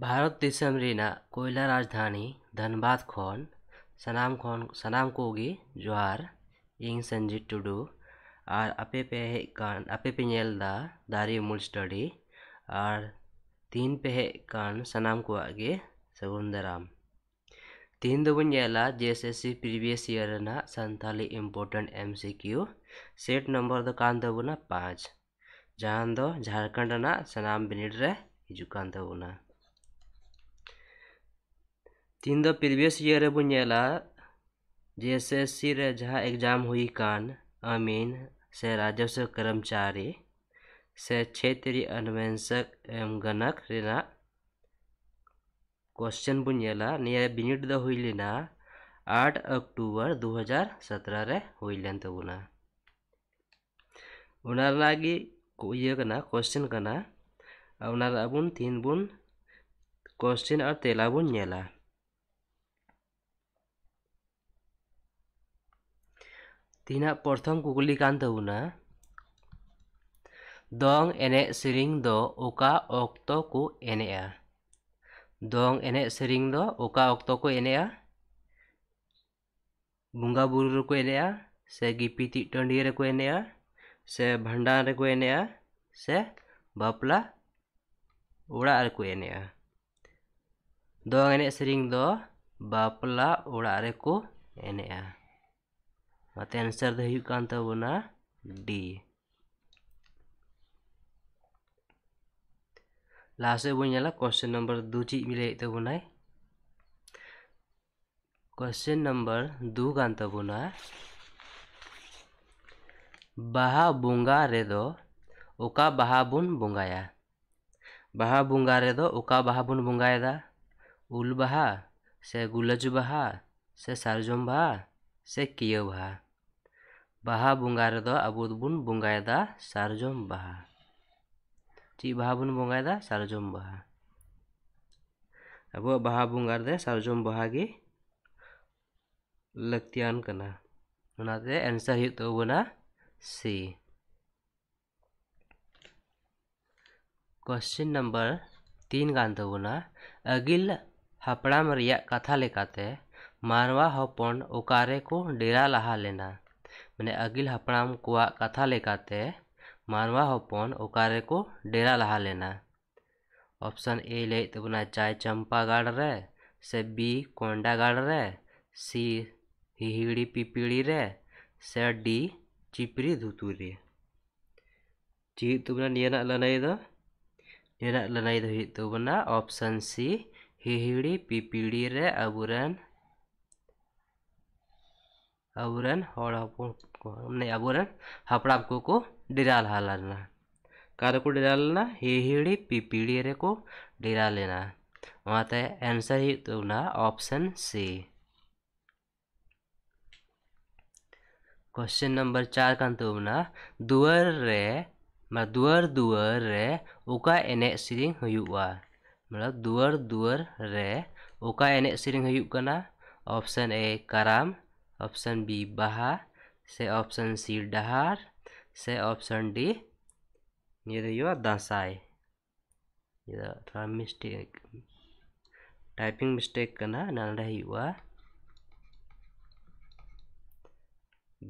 ᱵᱷᱟᱨᱚᱛ ᱫᱤᱥᱚᱢ ᱨᱮᱱᱟᱜ ᱠᱚᱭᱞᱟ ᱨᱟᱡᱽᱫᱷᱟᱱᱤ ᱫᱷᱟᱱᱵᱟᱫ ᱠᱷᱚᱱ ᱥᱟᱱᱟᱢ ᱠᱚᱜᱮ ᱡᱚᱦᱟᱨ, ᱤᱧ ᱥᱚᱧᱡᱤᱛ ᱴᱩᱰᱩ ᱟᱨ ᱟᱯᱮᱯᱮ ᱦᱮᱡ ᱠᱟᱱ ᱟᱯᱮᱯᱮ ᱧᱮᱞ ᱮᱫᱟ ᱫᱟᱨᱮ ᱩᱢᱩᱞ ᱥᱴᱟᱰᱤ ᱟᱨ ᱛᱤᱱ ᱯᱮ ᱦᱮᱡ ᱠᱟᱱ ᱥᱟᱱᱟᱢ ᱠᱚᱣᱟᱜ ᱜᱮ ᱥᱟᱹᱜᱩᱱ ᱫᱟᱨᱟᱢ। तीन दो बन जाएगा जेएसएससी प्रीवियस ईयर ना Santhali important MCQ set number दो कान दो बुना 5 जहां दो झारखंड ना सनाम बिनिड रहे हिजुकान दो बुना। तीन दो प्रीवियस ईयर बन जाएगा जेएसएससी रे जहां एग्जाम हुई कान अमीन से राजस्व कर्मचारी से क्षेत्रीय अन्वेषक एवं गणक रेना क्वेश्चन बुनियाला निया बिनिट द हुई लेना 8 अक्टूबर 2017 रे हुई लेन तो बुना उनार लागी ये करना क्वेश्चन करना उनार अबुन 3 बुन क्वेश्चन और 13 बुनियाला तीना प्रथम कुगली कान तो बुना दोंग एने सिरिंग दो ओका ओक्तो को एने आ दोंग एने सेरिंग दो ओका ओक्तो को एने आ बुंगा बुरु को एने आ से गिपिति टंडी रे को एने आ से भंडार रे को एने आ से बापला ओड़ा रे को एने आ दोंग एने सेरिंग दो बापला ओड़ा रे को एने आ मते आंसर द हुई कान तबना डी। लास्ट में बोलने क्वेश्चन नंबर 2 ची मिले तो बोना क्वेश्चन नंबर 2 कान तो बोना बाहा बुंगा रे दो ओका बाहा बुन बुंगाया बाहा बुंगा रे दो ओका बाहा बुन बुंगाया दा उल बाहा से गुलज बाहा से सारजम बाहा से कियो बाहा बाहा बुंगा रे दो अबुद बुन बुंगाया दा सारजम बाहा ची बाहा बुन बुंगाय दा सारजम बाहा अब बाहा बुंगार दे सारजम बाहा गे लक्तियान कना उनाते आंसर हित तो बना सी। क्वेश्चन नंबर 3 कान तो बना अगिल हापड़ाम रिया कथा लेकाते मानवा हपन ओकारे को डेरा लहा लेना माने अगिल हापड़ाम कोआ कथा लेकाते मानवा हपन ओकारे को डेरा लहा लेना ऑप्शन ए ले तो बना चाहे चंपा गाड़ रे से बी कोंडा गाड़ रे सी हिहिड़ी पिपीड़ी रे से डी चिपरी धुतुरी जी तो बना नियना लनाई दो नियना लनाई दो ही तो बना ऑप्शन सी हिहिड़ी पिपीड़ी रे अबुरन अबुरन और हमने अबुरन हपड़ाम को डेरा लहा लेना कार को डेरा लेना हिहिड़ी पिपीड़ी रे को डेरा लेना वहाँ ते आंसर ही तो ना ऑप्शन सी। क्वेश्चन नंबर 4 का तो ना दुआर दुआर रे ओका एने सिरिंग हुआ मतलब दुआर दुआर रे ओका एने सिरिंग हुआ ऑप्शन ए कराम ऑप्शन बी बाहा से ऑप्शन सी डहार से ऑप्शन डी ये दासाई ये थोड़ा मिस्टेक टाइपिंग मिस्टेक करना नाना हुआ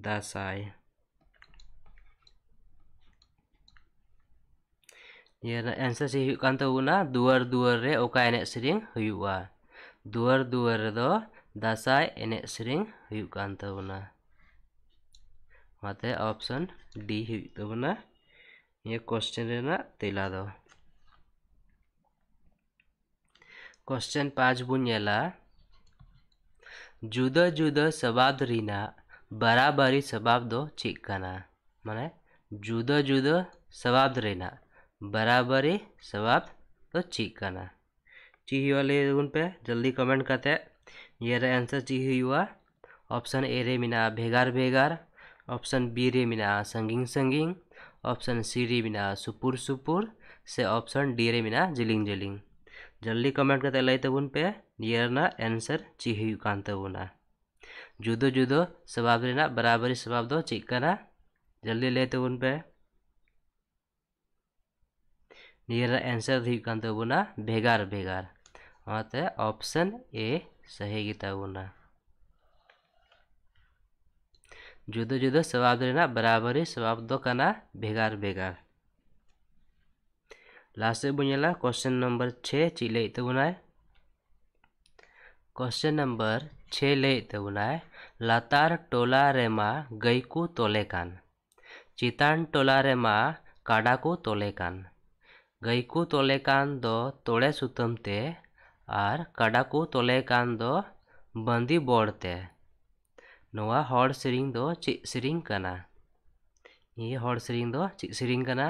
दासाई ये आंसर से हुआ तो ना दुआर दुआर रे ओका एने सेरिंग हुआ दुआर दुआर दो दासाई एने सेरिंग हुआ तो ना माते ऑप्शन डी ही तो बना ये क्वेश्चन रेना तेला दो। क्वेश्चन 5 बुनियाला जुदा जुदा शब्द रीना बराबरी शब्द दो चिकना माने जुदा जुदा शब्द रीना बराबरी शब्द तो चिकना ची वाले उन पे जल्दी कमेंट करते ये रे आंसर ची हुआ ऑप्शन ए रे मीना भेगार भेगार ऑप्शन बी रे मिना संगिंग संगिंग ऑप्शन सी रे मिना सुपुर सुपुर से ऑप्शन डी रे मिना जिलिंग जिलिंग जल्दी कमेंट करते लाई तबुन पे नियर ना आंसर चिही कान तबुना जुदो जुदो सवाब रे ना बराबरी सवाब दो चिकना जल्दी ले तबुन पे नियर आंसर दी कान तबुना भेगार भेगार आते ऑप्शन ए सही गिताबुना जुदा जुदा सवाब रेना बराबरी सवाब दो काना भेगार भेगार लास्ट बुझला क्वेश्चन नंबर 6 ची ले तबुना क्वेश्चन नंबर 6 ले तबुना लातार टोला रेमा गईकू तोले कान चितान टोला रेमा काडा को तोले कान गई को तोले कान दो तोड़े सुतम ते और काडा को तोले कान दो बंदी बोर्ड ते नोवा हॉड सिरिंग दो चिक सिरिंग कना ये हॉड सिरिंग दो चिक सिरिंग कना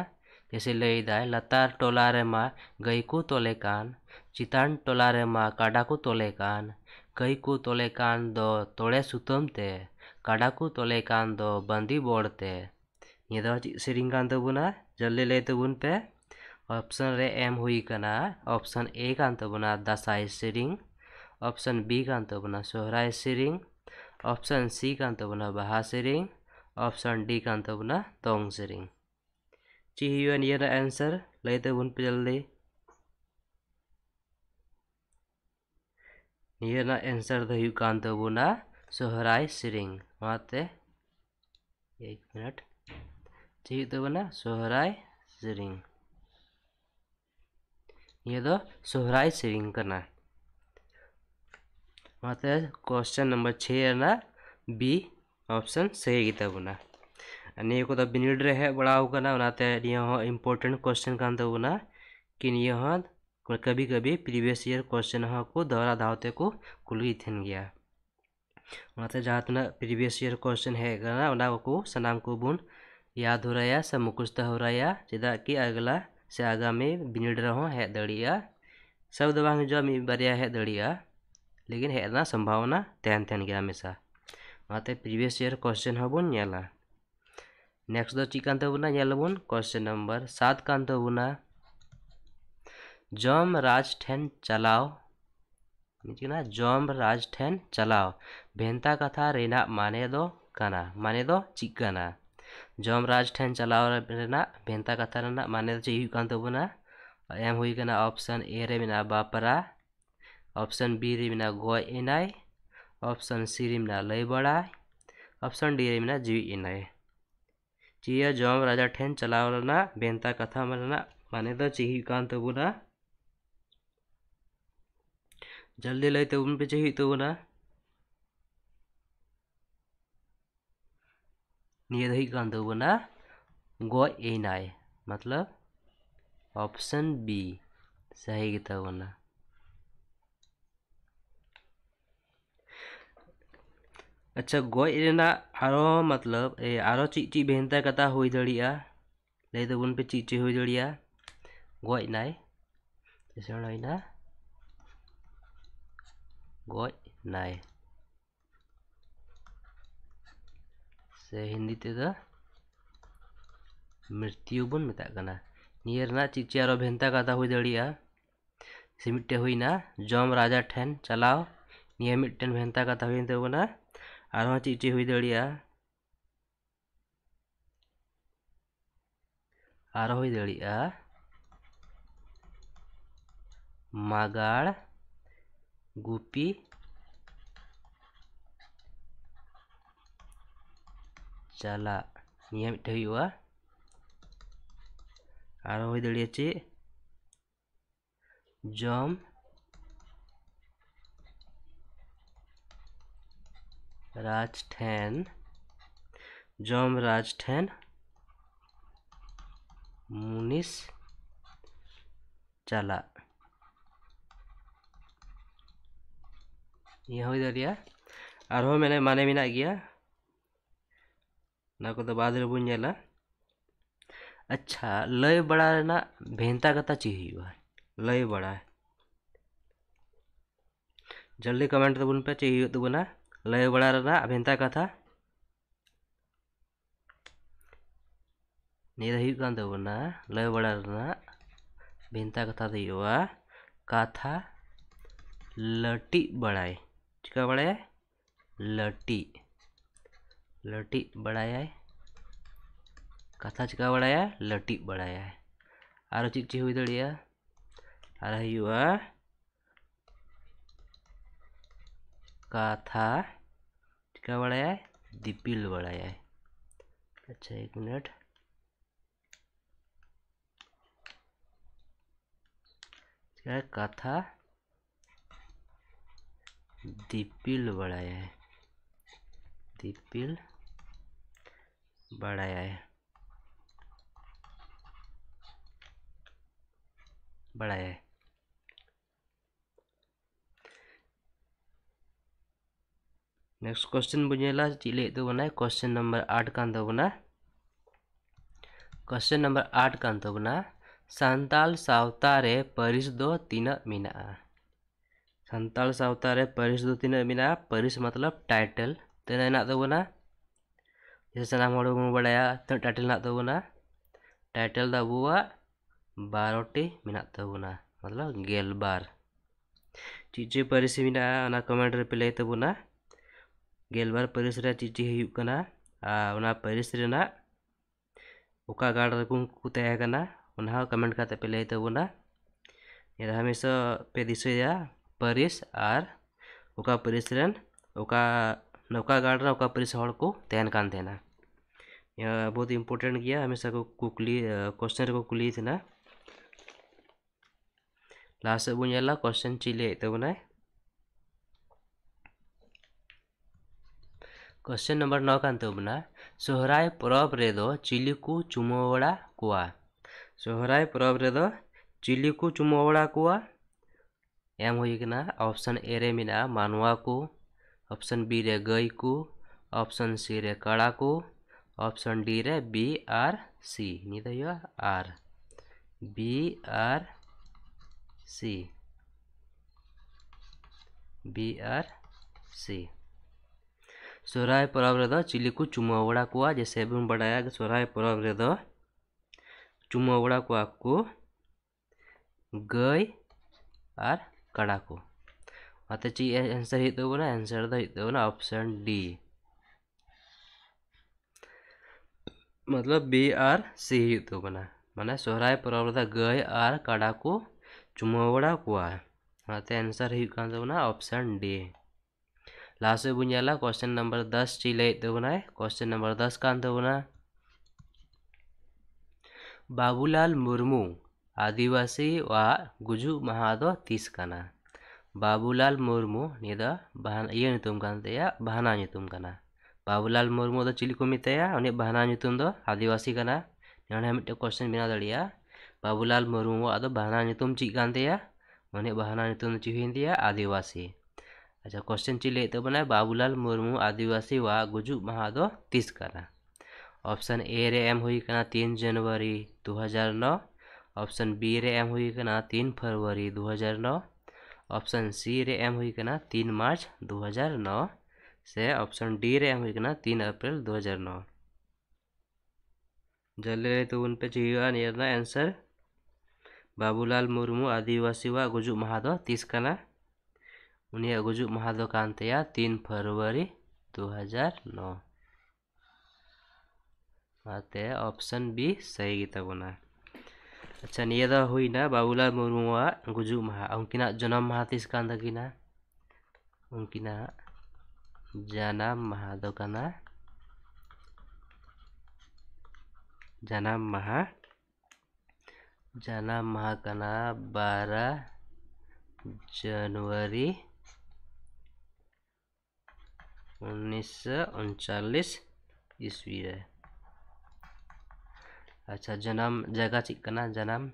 जैसे लई दाए लतार टोला रे मा गई को तोले कान चितान टोला रे मा काडा को तोले कान गई को तोले कान दो तोड़े सुतम ते काडा को तोले कान दो बंदी बोर्ड ते ये दो चिक सिरिंग कान तबुना जल्दी ले तबुन पे ऑप्शन रे एम हुई कना ऑप्शन ए कान तबुना दासाई सिरिंग ऑप्शन बी कान तबुना सोहराई सिरिंग ऑप्शन सी कान तबुना बहा सिरिंग ऑप्शन डी कान तबुना तोंग सिरिंग ची हियो नियर आंसर ले तबुन पे जल्दी नियर ना आंसर द हियो कान तबुना सोहराई सिरिंग माते 1 मिनट ची तबुना सोहराई सिरिंग ये दो सोहराई सिरिंग करना माते क्वेश्चन नंबर 6 ना बी ऑप्शन सही गिता बुना अने को तो बिनिड रहे बड़ा होगा ना बनाते यहाँ इम्पोर्टेंट क्वेश्चन का तो बुना कि यहाँ कभी कभी प्रीवियस ईयर क्वेश्चन हाँ को दोहरा धावते को कुली थन गया माते जहाँ तो ना प्रीवियस ईयर क्वेश्चन है करना उन्हें को सनाम को बुन याद हो रहा या सब मुकुस्त हो रहा या जिदा कि अगला से आगामी बिनिड रहो है दड़िया सब दबांग जो मी बरिया है दड़िया लेकिन है ना संभावना तहन तहन गया हमेशा माते प्रीवियस ईयर क्वेश्चन हबुन याला नेक्स्ट दो चिकन तो बुना यालबुन क्वेश्चन नंबर 7 कान तो बुना जम राज ठेन चलाओ ना जम राज ठेन चलाओ भेंता कथा रेना माने दो काना माने दो चिकना जमराज ठेन चलाव रेना भेंता कथा रेना माने चाहिए कान तबुना एम हुई कना ऑप्शन ए रे बिना बापरा ऑप्शन बी रे बिना गोय इनाय ऑप्शन सी रे बिना लय बड़ा ऑप्शन डी रे बिना जी इनाय चाहिए जमराज ठेन चलाव रेना भेंता कथा रेना माने तो चाहिए कान तबुना जल्दी लय तबुन पे चाहिए तबुना नियधि कान तबुना गो एनाय मतलब ऑप्शन बी सही गिता बना अच्छा गो एना आरो मतलब ए आरो चीची भेंता कथा होई दड़िया ले तबुन पे चीची होई दड़िया गो एनाय जैसे ना गो एनाय से हिंदी ते दा मृत्यु बन मता कना नियर ना चिची आरो भेंता कथा हुई दड़िया से मिट्टे हुई ना जम राजा ठेन चलाओ नियर मिट्टन भेंता कथा हुई ते बना आरो चिची हुई दड़िया आरो हुई दड़िया मागाड़ गुपी चला नियम ठेवा आरो होई दड़िया चे जम राज ठेन मुनिस चला ये होई दड़िया आरो मैंने माने बिना गया ना को तो बाद में बुन जाला अच्छा लय बड़ा ना भेंता कथा चाहिए लय बड़ा जल्दी कमेंट तो बुन पे चाहिए तो बना लय बड़ा ना भेंता कथा नहीं रही कान तो बना लय बड़ा ना भेंता कथा चाहिए कथा लटी बड़ाए चिका बड़ाए लटी लटी बढ़ाया है कथा चिका बढ़ाया है लटी बढ़ाया है आरो ठीक जे हुई दड़िया आरो युवा काथा का बढ़ाया है दिपिल बढ़ाया है। अच्छा एक मिनट क्या काथा दिपिल बढ़ाया है दिपिल बढ़ाया है बढ़ाया है। नेक्स्ट क्वेश्चन बुझेला चले तो बना है क्वेश्चन नंबर 8 का अंत बना क्वेश्चन नंबर 8 का अंत बना सांताल सावतारे परिस दो तीन मीना संताल सावतारे परिस दो तीन मीना परिस मतलब टाइटल तेना ना तो बना जैसे सामान हमारे को बढ़ाया तो टाइटल ना तो बना टाइटल दाबुआ 12 टी मीना तो बना मतलब 12 चीजें परिस मीना ना कमेंट रे पे तो बना 12 परिस रे चीजे हुयुक कना आ उना परिस रे ना ओका गाड़ रे को तय कना उना कमेंट करते पे लेते बना ये हमेशा पे दिसया परिस आर ओका परिस रे ओका नौका गाड़ रे ओका परिस हड़ को तयन कान देना यह बहुत इंपॉर्टेंट किया हमेशा को कुकली क्वेश्चन को कुली थना लास्ट बुनला क्वेश्चन चिले तो बना क्वेश्चन नंबर 9 का अंत बना सोहराय परब रे दो चिली को चुमोवड़ा कुआ सोहराय परब रे दो चिली को चुमोवड़ा कुआ एम होय कना ऑप्शन ए रे मिना मानवा को ऑप्शन बी रे गई को ऑप्शन सी रे काड़ा को ऑप्शन डी रे बी आर सी नी तो यो R B are C B are C Sohrai परब रे दो चिली को चुमोवड़ा कुआ जैसे भी बढ़ाया कि सोहराय परब रे दो चुमोवड़ा कुआ को गई और कड़ा को अत ची आंसर हितो ना आंसर द हितो ना ऑप्शन डी मतलब बी आर सी हितो बना माने सोहराय परब रे दो गई और कड़ा को चुमोवड़ा कुआ अत आंसर हि का ना ऑप्शन डी। लास्ट में बुझाला क्वेश्चन नंबर 10 चिले तो बना है क्वेश्चन नंबर 10 का अंत बना बाबूलाल मुर्मू आदिवासी व गुजू महादो 30 कना बाबूलाल मुर्मू निदा बहाना ये नितुम कानतेया बहाना नितुम कना बाबूलाल मुर्मू दो चिली को मितया उन्हें बहाना नितुम दो आदिवासी कना ने मिटे क्वेश्चन बिना दड़िया बाबूलाल मुर्मू आदो बहाना नितुम ची कानतेया उन्हें बहाना नितुम ची हिंदिया आदिवासी। अच्छा क्वेश्चन चिले तो बना है बाबूलाल मुर्मू आदिवासी व गुजू महादो 30 कना ऑप्शन ए रे एम हुई कना 3 जनवरी 2009 ऑप्शन बी रे एम हुई कना 3 फरवरी 2009 ऑप्शन सी रे एम हुई कना 3 मार्च 2009 से ऑप्शन डी रे एम हुई कना 3 अप्रैल 2009 जल्दी तो उन पे चाहिए आंसर बाबूलाल मुर्मू आदिवासी व गुजू महादो 30 कना उन्हें गुजू महादो कांतिया 3 फरवरी 2009 आते ऑप्शन बी सही गीता बना। अच्छा निये तो हुई ना बाबूलाल मुर्मुआ गुजू महा उनकी जन्म महातीस कांता की ना उनकी ना जन्म महादो का ना जन्म महा का ना 12 जनवरी 1939 ईस्वी है। अच्छा जन्म जगह चिकना जन्म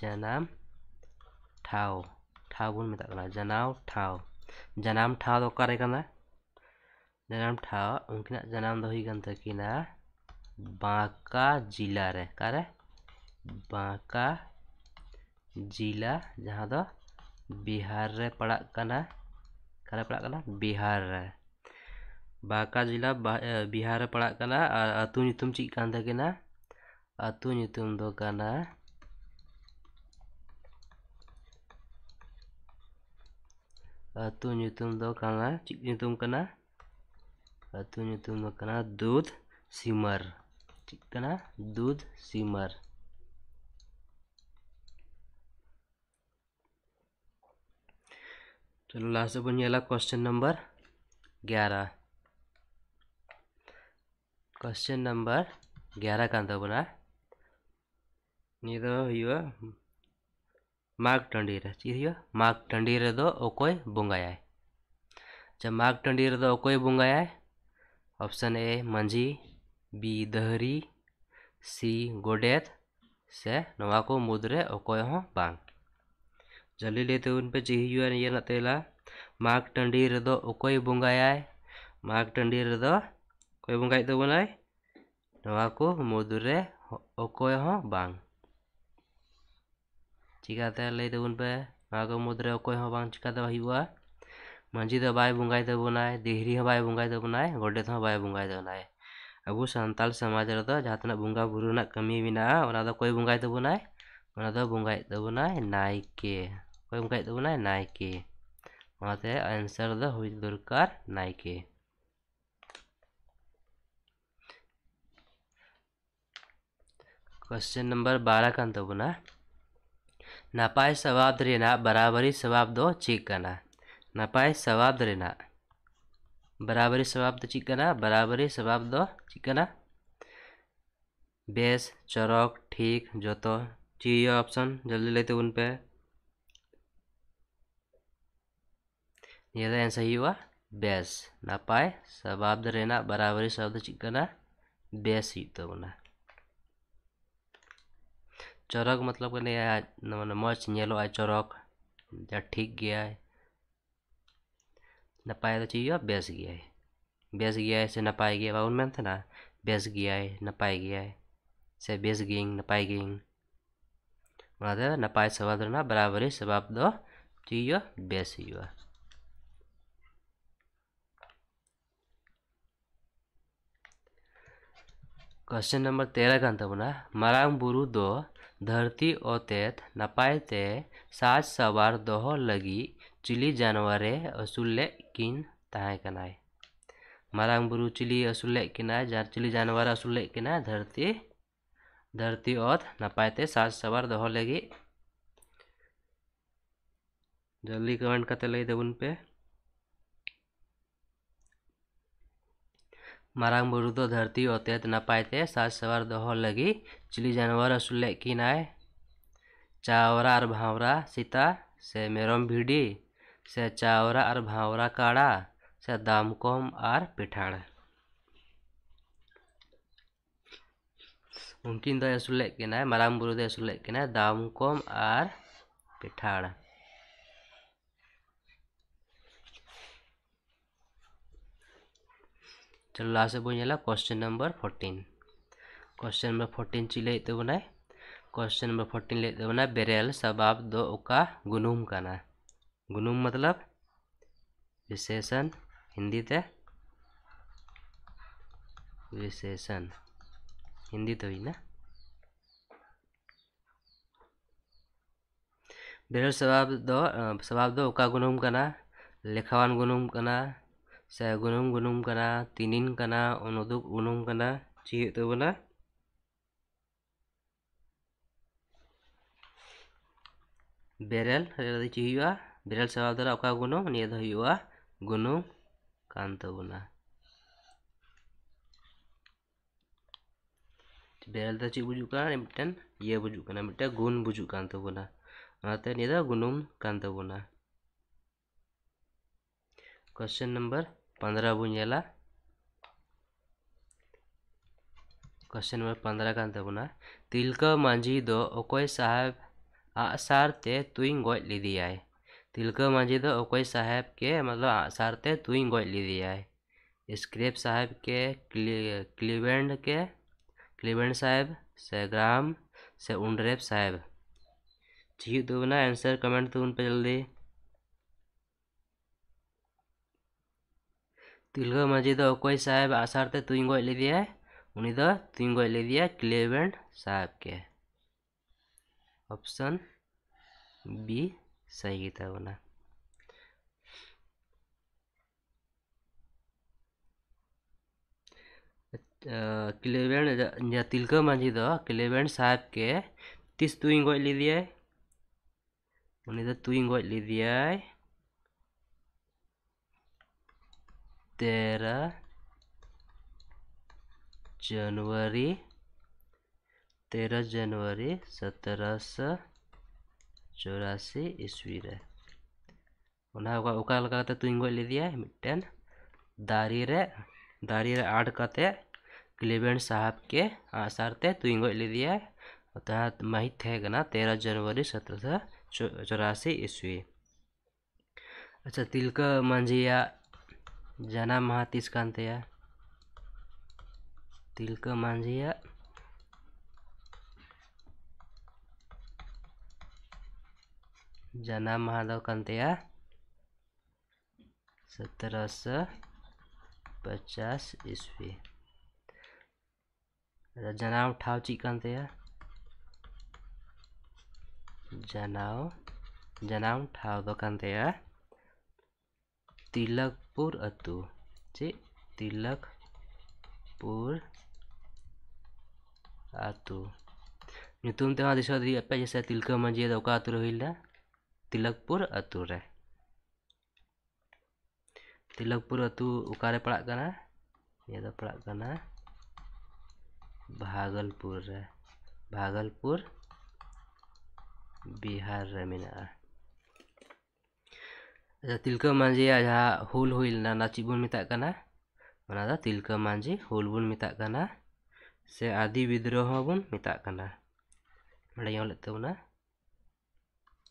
जन्म ठाव ठाव बोल मिता जन्म ठाव दो करे करना जन्म ठाव उनकी जन्म दो ही गंता की ना बांका जिला रे करे बांका जिला जहाँ दो बिहार रे पड़ा कना करे पड़ा कना बिहार रे बांका जिला बिहार रे पड़ा कना अतु नितुम चीज कान था ना अतु नितुम दो कना अतु नितुम दो कना चीज नितुम कना अतु नितुम दो कना दूध सिमर कितना दूध सिमर। चलो लास्ट अपन याला क्वेश्चन नंबर 11। क्वेश्चन नंबर 11 का अंत बना ये तो यो माग टंडीर चाहिए। माग टंडीर दो ओकोई बुंगाया। जब माग टंडीर दो ओकोई बुंगाया। ऑप्शन ए मंजी, बी दहरी, सी गोडेत, से नवा को मुद्रे ओकोय हो बांग। जल्दी लेते उन पे चाहिए ये नतेला माग टंडीर दो ओकोई बुंगाया। माग टंडीर दो कोई बुंगाई तो बनाए नवा को मुद्रे ओकोय हो बांग। चिकाते लई तबन पे मागो मुद्रे ओकोय हो बांग चिकाता हुआ। मंझी तो बाय बुंगाई तो बनाए, देहरी हो बाय बुंगाई तो बनाए, गोडेत हो बाय बुंगाई तो बनाए। अब सानताल समाज रे तो जहां बुंगा बुरु ना कमी मेना ओना दो कोई बुंगाई तो बनाए, ओना दो बुंगाई तो बनाए नायके। कोई बुंगाई तो बनाए नायके। ओनाते आंसर दो हुई दरकार नायके। क्वेश्चन नंबर 12 का तो बना नापाय शब्द रेना बराबरी शब्द दो चिकना। नापाय शब्द रेना बराबरी शब्द चिकना। बराबरी शब्द दो चिकना बेस चरक ठीक जोतो चाहिए। ऑप्शन जल्दी लेते उन पे ये सही हुआ बेस। नापाय शब्द रेना बराबरी शब्द चिकना बेस ही तो बना। चरक मतलब करने आया मच येलो आए चरक या ठीक गया है। नपाया तो चाहिए बेस गया है। बेस गया है से नपाया गया बाउन में था ना। बेस गया है नपाया गया है से बेस गिंग नपाया गिंग। मतलब नपाया शब्द ना बराबरी शब्द दो चाहिए बेस हुआ। क्वेश्चन नंबर 13 का अंत बना मारांग बुरु दो धरती ओतेत नपायते साज सवार दोहो लगी चिली जानवरे असुल्ले किन ताहे कनाय। मारांग बुरु चिली असुल्ले किनाय जार चिली जानवर असुल्ले किनाय धरती धरती ओत नपायते साज सवार दोहो लगी। जल्दी कमेंट करते लगे देवन पे मारांग बुरु दो धरती ओतेत नपायते साज सवार दोहो लगी चिली जानवर असुल्ले किनाय। चावरा और भावरा सीता से मेरम भिडी से चावरा और भावरा काड़ा से दामकोम और पिठाड़। उनकिन दो असुल्ले किनाय मारांग बुरु दो असुल्ले किनाय दामकोम और पिठाड़। चलो लास्ट बोला क्वेश्चन नंबर 14। क्वेश्चन नंबर 14 ची लेते बनाए। क्वेश्चन नंबर 14 लेते बनाए बेरेल शब्द दो ओका गुनुम काना। गुनुम मतलब विशेषण हिंदी ते विशेषण हिंदी तो ही ना। बेरेल शब्द दो ओका गुनुम काना लेखावान गुनुम काना से गुनुम गुनुम कना तीनिन कना अनुदुक गुनुम कना चाहिए तो बना। बेरेल चाहिए बेरेल सवाल द्वारा अका गुनुम निये दो हुआ गुनुम कान तो बना। बेरेल तो चीज बुझुक मिट्टन ये बुझुक मिट्टा गुण बुझुक कान तो बना। ओनाते निये दो गुनुम कान तो बना। क्वेश्चन नंबर 15 बुंजेला। क्वेश्चन नंबर 15 का अंतबना तिलका मांझी दो ओकोई साहेब आसार ते तुईंग गोज ली दिया है। तिलका मांझी दो ओकोई साहेब के मतलब आसार ते तुईंग गोज ली दिया है। स्क्रेप साहेब के क्लीवेंड साहेब से ग्राम से उन्ड्रेप साहेब जी तो ना। आंसर कमेंट तो उन पे जल्दी। तिलका मांझी दो ओकोई साहेब आसार ते तुईंग गोज ली दिया है। उन्हीं दो तुईंग गोज ली दिया क्लीवेंड साहेब के। ऑप्शन बी सही था बना। क्लेवेंड तिलका माझी दो क्लेवेंड साहब के 30 तुई गज लिदियाय उन्हें तो तुई गज लिदियाय 13 जनवरी 1784 ईस्वी रे उनका तुई गज लिदियाय मिट्टन दारी रे आड़ कते क्लेवेंड साहब के आसार ते तुई गज लिदियाय अर्थात माहित है गना 13 जनवरी 1784 ईस्वी। अच्छा तिलका मांझिया जन्म हा तीस कांतिया तिलका मांझिया जन्म हा दो कांतिया 1750 ईस्वी जनाव ठाव ची कांतिया जनाव ठाव दो कांतिया तिलकपुर अतु ची तिलकपुर अतु नितुम तेवा दिसो दी अपे जैसे तिलका मांझिया दोका अतु रहिला तिलकपुर अतु रे तिलकपुर अतु उकारे पड़ा कना ये तो पड़ा कना भागलपुर रे भागलपुर बिहार रे मिना। अच्छा तिलका मांझिया जहाँ हुल हुई ना नाची बुन मिता कना वना दा तिलका मांझी हुल बुन मिता कना से आदि विद्रोह बुन मिता कना बड़ा यहाँ लेते हो ना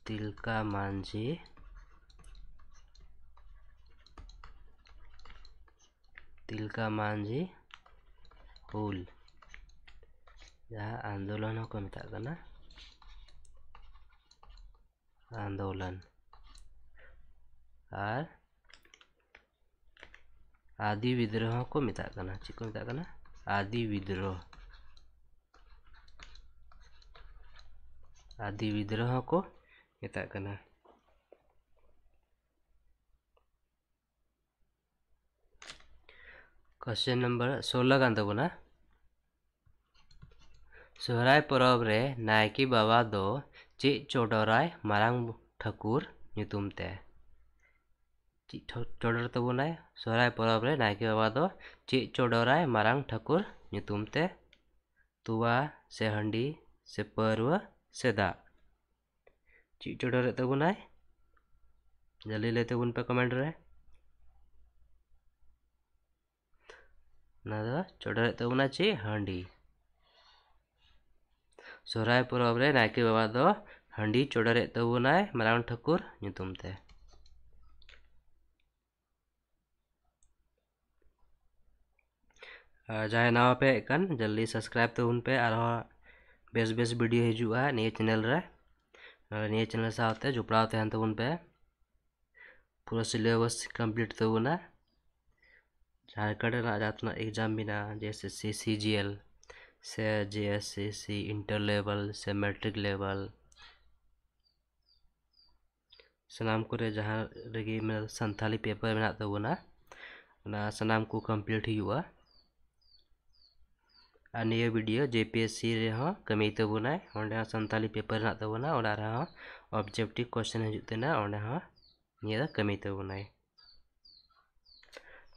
तिलका मांझी हुल जहाँ आंदोलन को मिता कना आंदोलन और आदि विद्रोह को मिता करना चीज को मिता करना आदि विद्रोह को मिता करना। क्वेश्चन नंबर 16 कान तबना सोहराय परब रे नायकी बाबा दो चे चौडराय मारांग ठाकुर नितुम ते चौडर तबुनाय सोहराय परब रे नायके बाबा दो चे चौडराय मारांग ठाकुर नितुम ते तुआ से हंडी से परव से दाग चे चौडर तबुनाय जल्दी लेते उन पे कमेंट रहे ना दो चौडर तबुना चे हंडी सोहराय परब रे नायके बाबा दो हंडी चौडर तबुनाय मारांग ठाकुर नितुम ते। जहाँ नाव पे एकान जल्दी सब्सक्राइब तो उन पे और बेस बेस वीडियो हजूगा नए चैनल रे नए चैनल साथ जुपड़ा तहन तब पे पूरा सिलेबस कम्प्लीट तबना झारखंड जहाँ एग्जाम बिना JSSC CGL से JSSC इंटर लेवल से मैट्रिक लेवल सनाम को रे जहाँ रेगी संथाली पेपर बना तबना ना सनाम को कम्प्लीट हुआ और ये वीडियो JPSC रे हाँ कमी तबना हाँ संताली पेपर ना तबना और हाँ ऑब्जेक्टिव क्वेश्चन हजना हाँ ये कमी तबना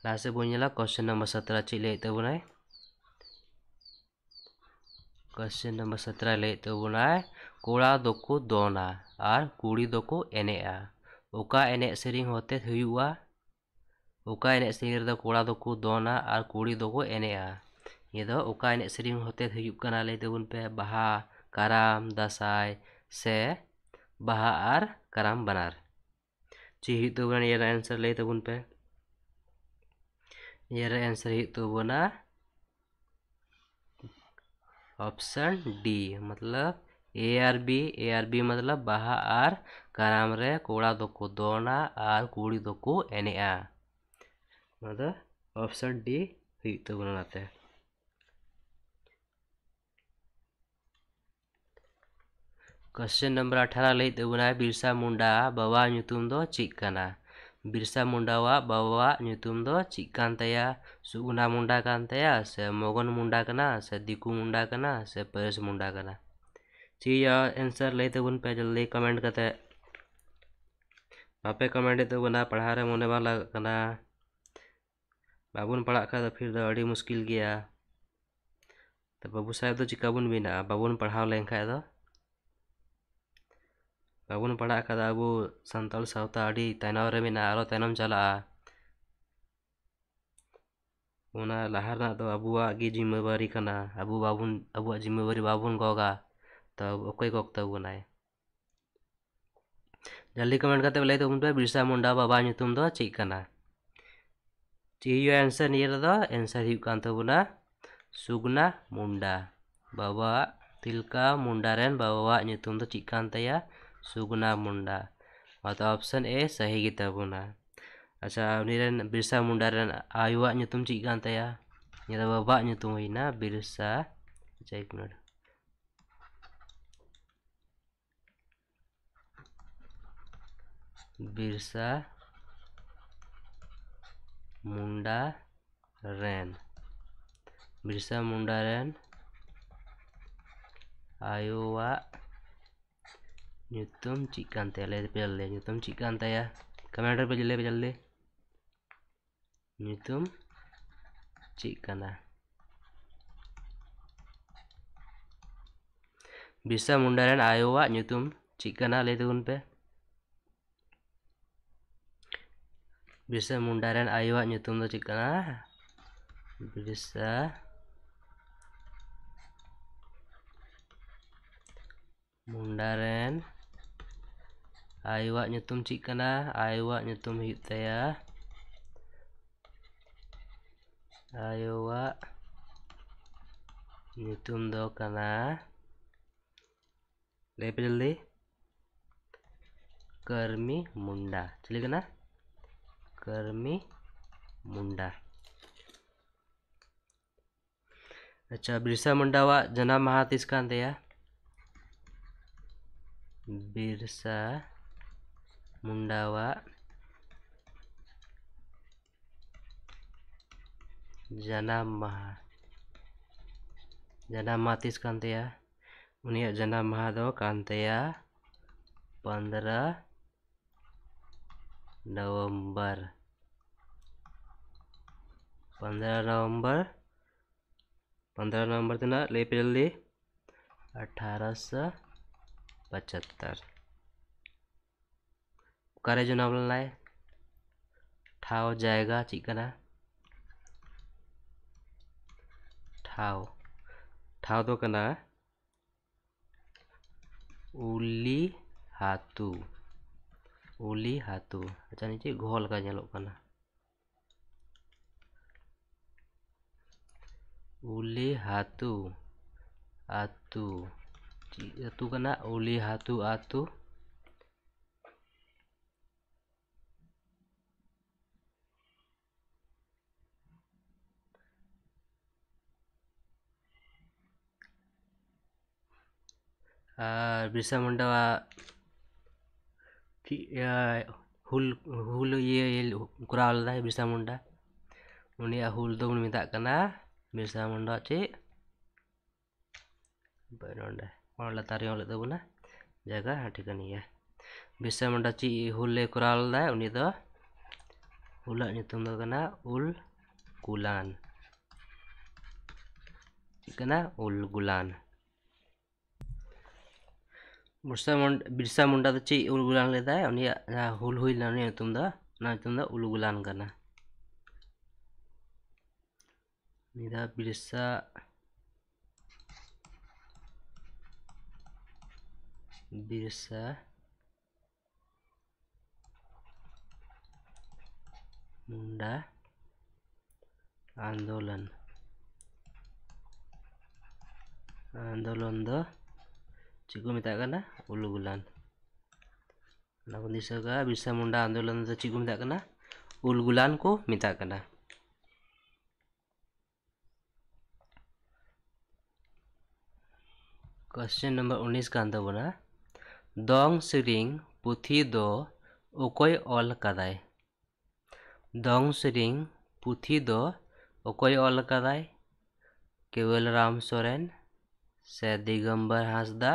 लास्ट बोला क्वेश्चन नंबर 17 ची लैतना क्वेश्चन नंबर 17 लैतना कोड़ा दोको दौना और कुड़ी दोको एनेआ ओका एने सेरिंग होते हुआ ओका एने सेरिंग रे कोड़ा दोको दौना और कुड़ी दोको एनेआ ये दो उका एने सेरिंग होते हुयुब कना ले तबुन पे बहा काराम दासाय से बहा आर काराम बनार ची हुयुब तबुन ये आंसर ले तबुन पे ये आंसर हुयुब तबुना ऑप्शन डी मतलब ए आर बी मतलब बहा आर काराम रे कोड़ा दो को दोना आर कुड़ी दो को एने आ मतलब ऑप्शन डी हुयुब तबुना नाते। क्वेश्चन नंबर 18 लैत बिरसा मुंडा बाबा नुतुम दो चिकना बिरसा मुंडा बाबा ᱧᱩᱛᱩᱢ ᱫᱚ ᱪᱮᱫ ᱠᱟᱱ ᱛᱟᱭᱟ? ᱥᱩᱜᱩᱱᱟ मुंडा ᱠᱟᱱ ᱛᱟᱭᱟ ᱥᱮ ᱢᱚᱜᱚᱱ मुंडा ᱠᱟᱱᱟ ᱥᱮ ᱫᱤᱠᱩ मुंडा ᱠᱟᱱᱟ ᱥᱮ ᱯᱟᱹᱨᱤᱥ मुंडा ᱠᱟᱱᱟ? ᱪᱮᱫ ᱮᱱᱥᱟᱨ ᱞᱟᱹᱭ ᱛᱟᱵᱚᱱ ᱯᱮ ᱡᱚᱞᱫᱤ ᱠᱚᱢᱮᱱᱴ ᱠᱟᱛᱮ। ᱵᱟᱯᱮ ᱠᱚᱢᱮᱱᱴ ᱮᱫ ᱛᱟᱵᱚᱱᱟ ᱯᱟᱲᱦᱟᱣ ᱨᱮ ᱢᱚᱱᱮ ᱵᱟᱝ ᱞᱟᱜᱟᱜ ᱠᱟᱱᱟ। ᱵᱟᱵᱚᱱ ᱯᱟᱲᱦᱟᱜ ᱠᱷᱟᱱ ᱫᱚ ᱯᱷᱤᱨ ᱫᱚ ᱟᱹᱰᱤ ᱢᱩᱥᱠᱤᱞ ᱜᱮᱭᱟ। तो बाबू साहेब तो चिका बन बना बाबन पढ़ा लेखान दो बाबन पढ़ा अब सानताल सावता तनाव रे में आरो तनाम चला लहा तो अबुआ जिम्मेवारी अब बाबन अब जिम्मेवारी बाबन गगा तो अकोय गगतना जल्दी कमेंट करते लै तब पे बिरसा मुंडा बाबा नुतुम दो चेकना चेक एंसर निये एंसर होना सुगना मुंडा बाबा तिलका मुंडा रेन बाबा नुतुम दो चेक कान ताया सुगना मुंडा। तो ऑप्शन ए सही गीता बुना। अच्छा उनी रेन बिरसा मुंडा रेन आयुवा नुतुम चेक कान ताया निरा बाबा नुतुम होइना बिरसा। अच्छा एक मिनट बिरसा मुंडा रेन बिरसा मुंडा रेन आयुवा नुतुम चेक कान ताया ले पे जल्दी नुतुम चेक कान ताया कमेंट पे जल्दी नुतुम चेक काना बिरसा मुंडा रेन आयुवा नुतुम चेक काना ले तबुन पे बिरसा मुंडा रेन आयुवा नुतुम दो चेक काना बिरसा मुंडा रेन आयुवा नुतुम चेक काना आयुवा नुतुम हुयुग ताया आयुवा नुतुम दो काना लै पे जल्दी कर्मी मुंडा चली काना कर्मी मुंडा। अच्छा बिरसा मुंडा जन्म माह तीस कान ताया बिरसा मुंडा जन्म माह तीस कान ताया उनिया जन्म माह दो कान ताया 15 नवंबर 15 नवंबर तना ले पे जल्दी 1875 करे जो नाम लाए ठाव जाएगा चिकना ठाव ठाव तो कना उली हातू। अच्छा नीचे घोल का जलोग कना उली हातू आतू आतू कना उली हातू आतू आर बिरसा मुंडा हुल हुल ये कोराव लेदा बिरसा मुंडा उनिया हुल दो मिता कना बिरसा मुंडा चेक बड़ा और लतारी लेना जगह ठिकानी है बिरसा मुंडा चेक हुल कोराव लेदा उनी दो हुला नुतुम दो कना उल गुलान कना उल गुलान बिरसा मुंडा तो चेक उल गुलान लेदा उनिया हुल हुई लेना नुतुम दो उल गुलान कना निदा बिरसा बिरसा मुंडा आंदोलन आंदोलन दो चिको मिता कना उलु गुलान ना को दिसगा बिरसा मुंडा आंदोलन दो चिको मिता कना उल गुलान को मिता कना। क्वेश्चन नंबर 19 कान ताबोना दोंग सिरिंग पुथी दो अकोय ऑल कदाय ᱫᱚᱝ ᱥᱮᱨᱮᱧ ᱯᱩᱛᱷᱤ ᱫᱚ ᱚᱠᱚᱭ ᱚᱞ ᱟᱠᱟᱫᱟᱭ? ᱠᱮᱣᱮᱞ ᱨᱟᱢ ᱥᱚᱨᱮᱱ ᱥᱮ ᱫᱤᱜᱚᱢᱵᱚᱨ ᱦᱟᱸᱥᱫᱟ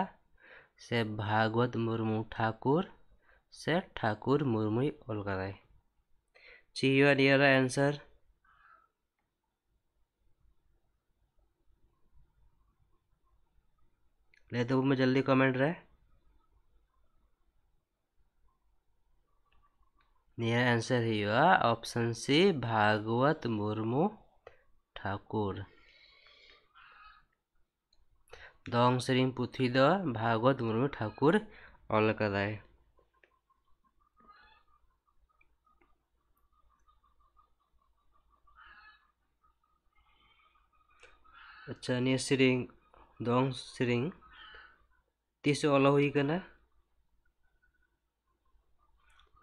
से भागवत मुर्मू ठाकुर से ठाकुर मुर्मू ऑल कराए। See your near answer. ले दो में जल्दी कमेंट रहे। नियर आंसर ही हुआ ऑप्शन सी भागवत मुर्मू ठाकुर। दंग सेरिंग पुथी द भागवत मुर्मू ठाकुर ऑल कराए। अच्छा नियर सेरिंग दंग सेरिंग तीस ऑल हुई कना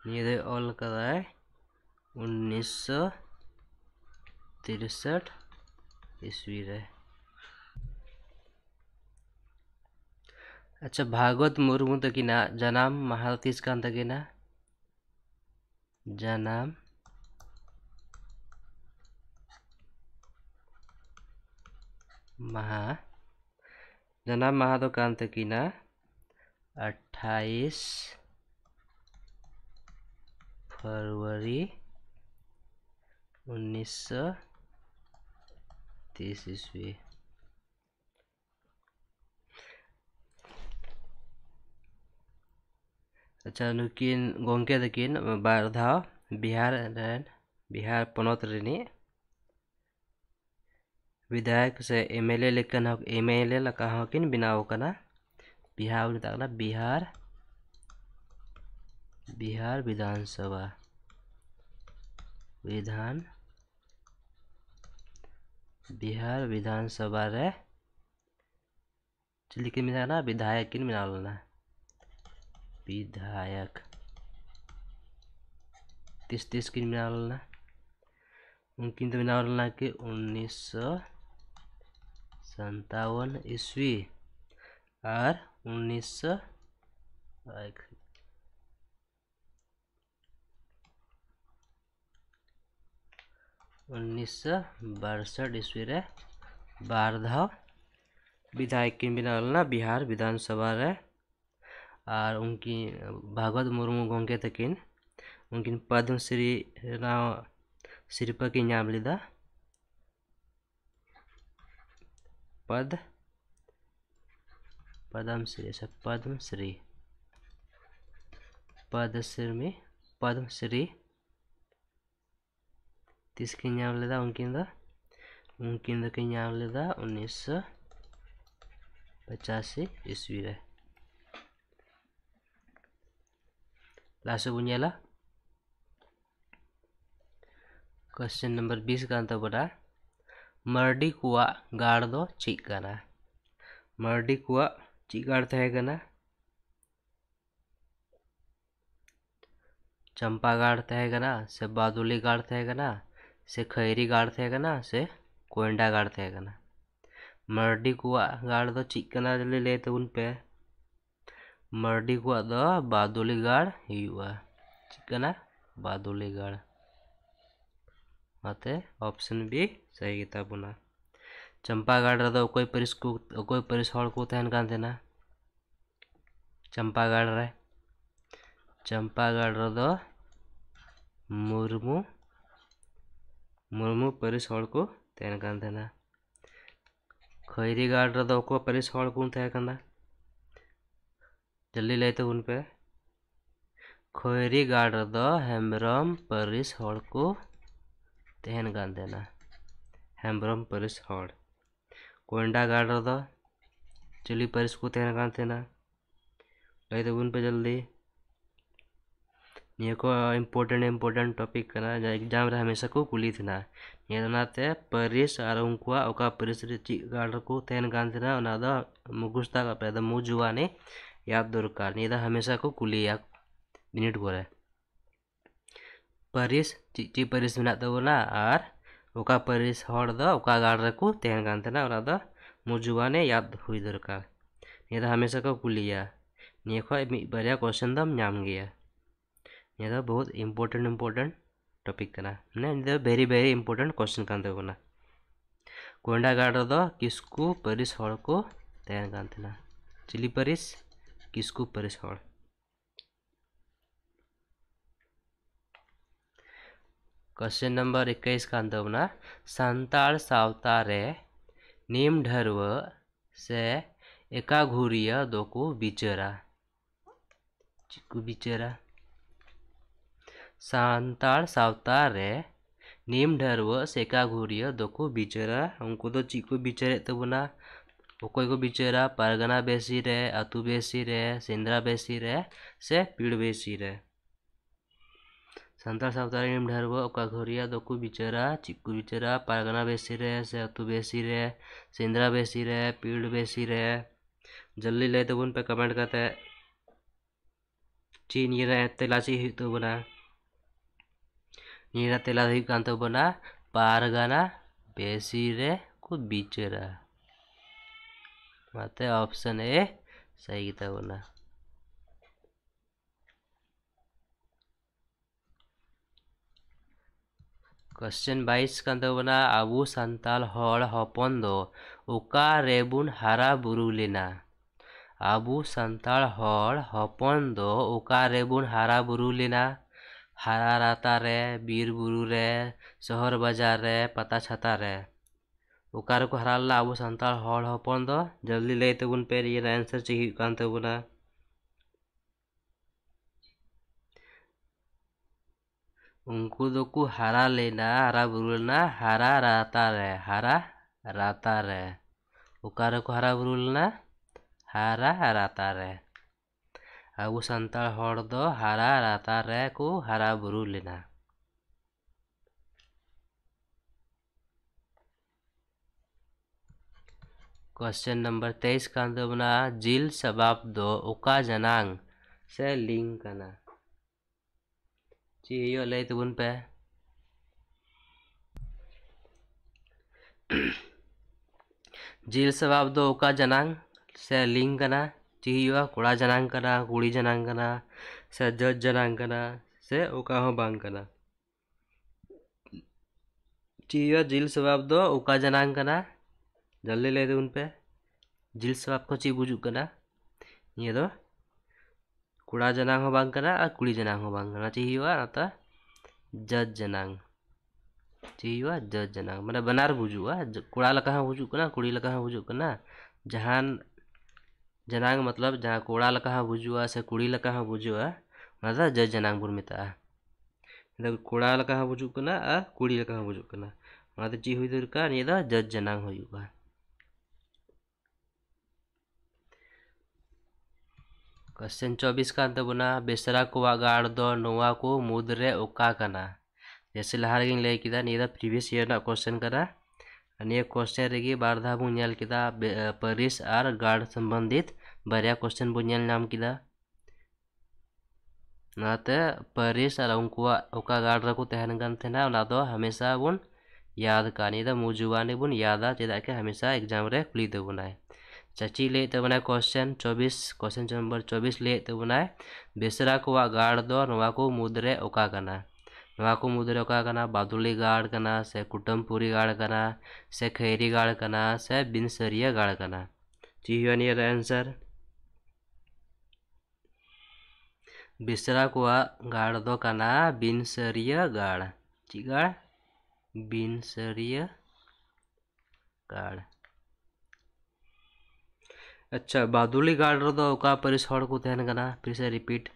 नियर ऑल कराए 1963 ईस्वी रे। अच्छा भागवत मुर्मू तकिना जनाम महारतीस कान तकिना जनाम महा जनाम महा तो कान तकिना 28 फरवरी 1930 ईस्वी। अच्छा नुकिन गोंके तकिन वर्धा बिहार पनत रेनी विधायक से एमएलए लेकन एमएलए लका हकिन बनाव कना बिहार विधानसभा विधानसभा रे लेकिन मिलाना विधायक किन बना लेना विधायक 30 किन बना लेना उनकिन तो बना लेना कि 1957 ईस्वी और 1962 ईस्वी रे वर्धा विधायक किन बना लेना बिहार विधानसभा रे। और उनकी भागवत मुर्मू गोंके तकिन उनकिन पद्मश्री शिल्पा की नाम लिदा पद्मश्री तीस की नाम लिदा उनकिन की नाम लिदा 1985 ईस्वी रे। लास्ट बन जाला क्वेश्चन नंबर 20 का बड़ा मर्डी कुआ गाड़ दो चीज करना मर्डी कुआ चीज गाड़ थे करना चंपा गाड़ थे करना से बादुली गाड़ थे करना से खैरी गाड़ थे करना से कोयंडा गाड़ थे करना मर्डी कुआ गाड़ दो चीज करना ले लेते उन पे मर्डी को द बादुलीगढ़ हुआ चिकना बादुलीगढ़ मत ऑप्शन बी सही गीता बुना चंपागढ़ रो कोई परिस हड़ को तहन कान देना चंपागढ़ रो मुर्मू परिस हड़ को तहन कान देना खैरीगढ़ रो को परिस हड़ को तहन काना जल्दी लेते उन पे खोयरी गाड़ द हेम्ब्रम परिस हड़ को तेहन गान देना हेम्ब्रम परिस हड़ कोयंडा गाड़ द चिली परिस को तेहन गान देना लेते उन पे जल्दी। ये को इम्पोर्टेंट टॉपिक करना एग्जाम रहा हमेशा को कुली थना ये नाते परिस और उनका ओका परिस गाड़ को तेहन गान देना नादा मुगुस्ता का पैदा मुँह जुआ ने याद दरकार नहीं था हमेशा को कुली या मिनट को रहे परिस ची परिस बना तो ना और ओका परिस हड़ द ओका गाड़ रखू तेहन कान तना और दा मुजुआ ने याद हुई दरकार नहीं था हमेशा को कुली या नहीं खो बढ़िया क्वेश्चन दम नाम गया। यह था बहुत इम्पोर्टेंट टॉपिक कना ने वेरी वेरी इंपॉर्टेंट क्वेश्चन कांतना कोंडागाड़ दो किसकू परिस हड़ को तैयार कांतना चिली परिस किसकू परिस हड़ क्वेश्चन नंबर 21 कांतना सांताल सावतारे नीम ढर्व से एका घुरिया दोको बिचरा चिकू बिचरा सांताल सावतारे नीम ढर्व सेका घुरिया दोको बिचरा उनको तो चिकू बिचरे तबना ओकोई को बिचरा परगना बेसी रे अतु बेसी रे सेंद्रा बेसी रे से पीड़ बेसी रे सांताल सावतारे नीम ढर्व ओका घुरिया दोको बिचरा चिकू बिचरा परगना बेसी रे से अतु बेसी रे सेंद्रा बेसी रे पीड़ बेसी रे जल्दी ले तबन पे कमेंट करते चीन ये रहे तेलाची ही तो बना नीरा तेला कांत बना पारगाना बेसी रे को बीचरा माते ऑप्शन ए सही था बना क्वेश्चन 22 कांत बना आबू सांताल हड़ हपन दो ओका रेबुन हारा बुरु लेना आबू सांताल हड़ हपन दो ओका रेबुन हारा बुरु लेना हारा राता रे बीर बुरु रे शहर बाजार रे पता छता रे उकार को हराला आबू सांताल हड़ हपन दो जल्दी ले तो उन पे ये आंसर चाहिए कांत बोला उनको दो को हारा लेना हारा बुरु लेना हारा राता रे उकार को हारा बुरु लेना हारा राता रे आबू सांताल हड़ दो हारा राता रे को हारा बुरु लेना क्वेश्चन नंबर 23 कांत बना जिल सबाब दो ओका जनांग से लिंग करना जी यो ले तो उन पे जिल सबाब दो ओका जनांग से लिंग करना चिहिया कोड़ा जनांग कना कुड़ी जनांग कना से जज जनांग कना से ओका हो बांग कना चिहिया जिल सवाब दो ओका जनांग कना जल्दी ले दे उन पे जिल सवाब को ची बुझु कना ये दो कोड़ा जनांग हो बांग कना और कुड़ी जनांग हो बांग कना चिहिया अता जज जनांग चिहिया जज जनांग मतलब बनार बुझु कोड़ा लका बुझु कना कुड़ी लका बुझु कना जहान जनांग मतलब जहाँ कोड़ा लका बुझुआ से कुड़ी लका बुझुआ मतलब जज जनांग बुन मिता मतलब कोड़ा लका बुझुक कना आ कुड़ी लका बुझुक कना मतलब जी हुई दरकार ये दा जज जनांग होगा क्वेश्चन 24 का अंत बना बेसरा को वागाड़ दो नोवा को मुद्रे ओका कना जैसे लहार गिंग ले किदा नीदा प्रीवियस ईयर ना क्वेश्चन करा अन्य क्वेश्चन रेगी बारधा बुनियाल किदा परिस आर गार्ड संबंधित बरिया क्वेश्चन बुनियाल नाम किदा ना तो परिस आर उनको ओका गार्ड रखो तहन गन थे ना दो हमेशा बुन याद कानी दा मुजुवाने बुन यादा चेदा के हमेशा एग्जाम रे खुली दे बनाए चची ले तो बनाए क्वेश्चन 24 क्वेश्चन नंबर 24 ले तो बनाए बेसरा को गार्ड दो नवा को मुद्रे ओका कना नवाको मुद्रे ओका कना बादुली गाड़ कना से कुटमपुरी गाड़ कना से खैरी गाड़ कना से बिनसरिया गाड़ कना चीन ये आंसर बिसरा को गाड़ दो कना बिनसरिया गाड़ ची गाड़ बिनसरिया गाड़ अच्छा बादुली गाड़ दो ओका परिस हड़ को तहन कना फिर से रिपीट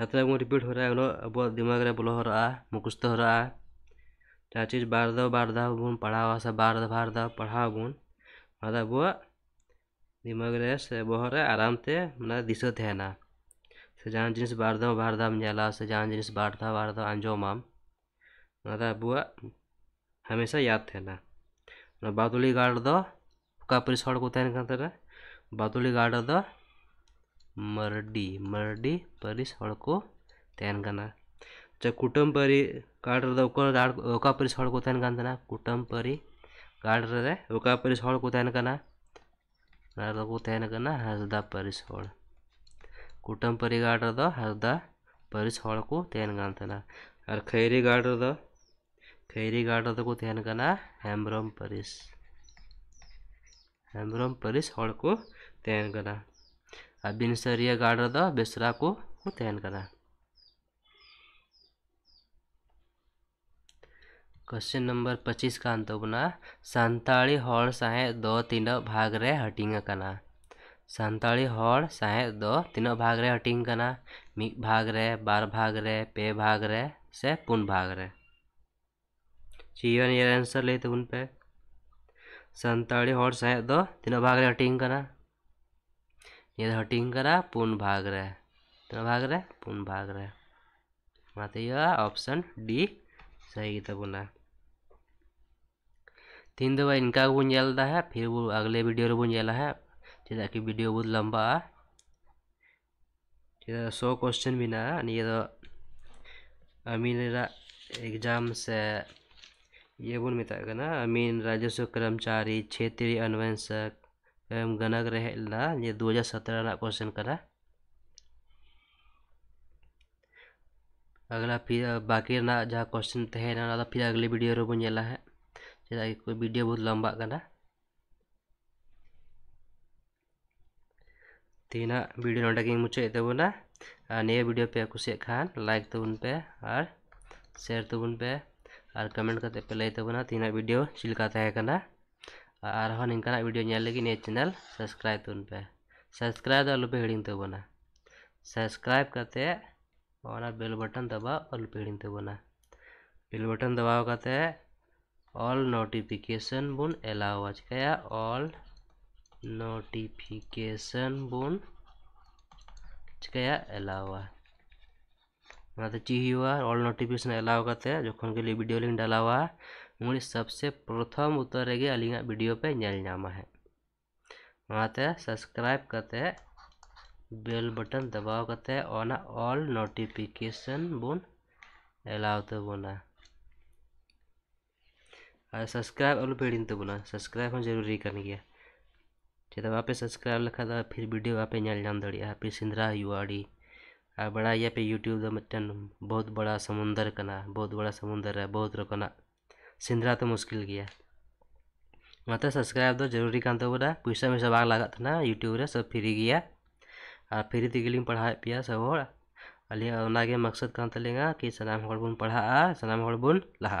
मतलब रिपीट हो रहा है अब दिमाग रे बोलो हो रहा है मुखस्त हो रहा है चार चीज़ बार दो बुन पढ़ा हुआ सब बार दो पढ़ा बुन मतलब वो दिमाग रे से वो हो रहा है आराम से मतलब दिशत है ना से जान जिनिस बार दो जाला से जान जिनिस बार दो अंजो माम मतलब वो हमेशा याद थे ना बादुली गाड़ दो का परिसर को तैन करते रहे बादुली गाड़ दो मर्डी परिस हड़ को तैन करना जब कुटुम परी गाड़ रहा ओका परिस हड़ को तैन करना कुटुम परी गाड़ रहा ओका परिस हड़ को तैन करना हसदा परिस हड़ कुटुम परी गाड़ रहा हसदा परिस हड़ को तैन करना और खैरी गाड़ रहा था ध्यान करना हेम्ब्रम परिस हड़ को तैन करना और बिनसरिया गाड़ रहा था बेसरा को तैन करना। क्वेश्चन नंबर 25 का अंत बना सांताली हड़ साहे दो तीन भाग रे हटिंग कना सांताली हड़ साहे दो तीन भाग रे हटिंग कना मी भाग रे बार भाग रे पे भाग रे से पुन भाग रे चाहिए आंसर लेते उन पे सांताली हड़ साहे दो तीन भाग रे हटिंग कना ये हटिंग करा पुन भाग रे तीन भाग रे पुन भाग रे माते यह ऑप्शन डी सही तबना। तीन दो इनका बन जल्दा है फिर वो अगले वीडियो बन जला है चेदा कि वीडियो बहुत लंबा 100 क्वेश्चन भी ना ये तो अमीन एग्जाम से ये बन मिता अमीन राजस्व कर्मचारी क्षेत्रीय अन्वेषक एवं गणक रहे ना ये 2017 ना क्वेश्चन करा। अगला फिर बाकी ना जहाँ क्वेश्चन तहे ना फिर अगले वीडियो रो बन जला है चेदा कोई वीडियो बहुत लंबा करना तीना वीडियो ना मुचाद तबना और नया वीडियो पे कुछ खान लाइक तबन पे और शेयर तबन पे और कमेंट करते पे लै तबना तीना वीडियो चिल्का तहे करना और हो निकाना वीडियो नेल लगी नया चैनल सब्सक्राइब तबन पे सब्सक्राइब तो आलू पे हिड़िंग तबना सब्सक्राइब करते और बेल बटन दबा और पेड़ तबना बेल बटन दबाव करते ऑल नोटिफिकेशन बुन एलाव चिकाया ऑल नोटिफिकेशन बुन चिकाया एलाव तो चीज़ा ऑल नोटिफिकेशन एलाव करते जखन के लिए वीडियो लिंग डालावा उन सबसे प्रथम उतर गे अली वीडियो पे नेल नामा है वहाँ सब्सक्राइब करते बेल बटन दबाव करते और ऑल नोटिफिकेशन बुन एलाव तबना और सब्सक्राइब अलू पेड़ तबना सब्सक्राइब हम जरूरी करने गया चेदा आप सब्सक्राइब लेखा फिर वीडियो आप नाम दड़िया फिर सेंद्रा हुई और बड़ा या पे यूट्यूब दो मिट्टन बहुत बड़ा समुंदर करना बहुत बड़ा समुंदर है बहुत रकना सेंद्रा तो मुश्किल गया मतलब सब्सक्राइब दो जरूरी कान तबना पैसा वैसा बाग लगा था यूट्यूब रे सब फ्री गया और फ्री तेल पढ़ा पे सब अली मकसद कान तलेंगा कि सनाम हड़ बन पढ़ा सनाम हड़ बन लहा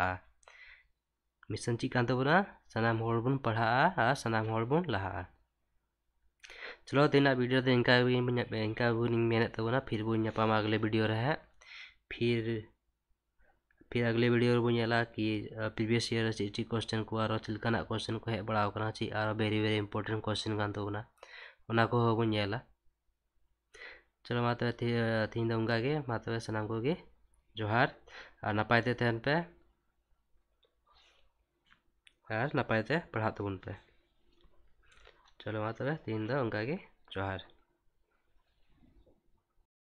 मिशन चीज कान तबना सनाम हड़ बन पढ़ा और सनाम हड़ बन लहा। चलो तेना वीडियो तो इनका मेन तबना फिर बन नापामा अगले वीडियो रहे फिर अगले वीडियो बन जला कि प्रीवियस ईयर चे चे क्वेश्चन को और चिल्काना क्वेश्चन को हेज बड़ा चे और वेरी वेरी इम्पोर्टेंट क्वेश्चन कान तबना को बन जला। चलो मात तीन उनके मात सामान को जोहार और नपायते तहन पे और नपायते पढ़ा तबन पे चलो मात तीन उनके जोहार।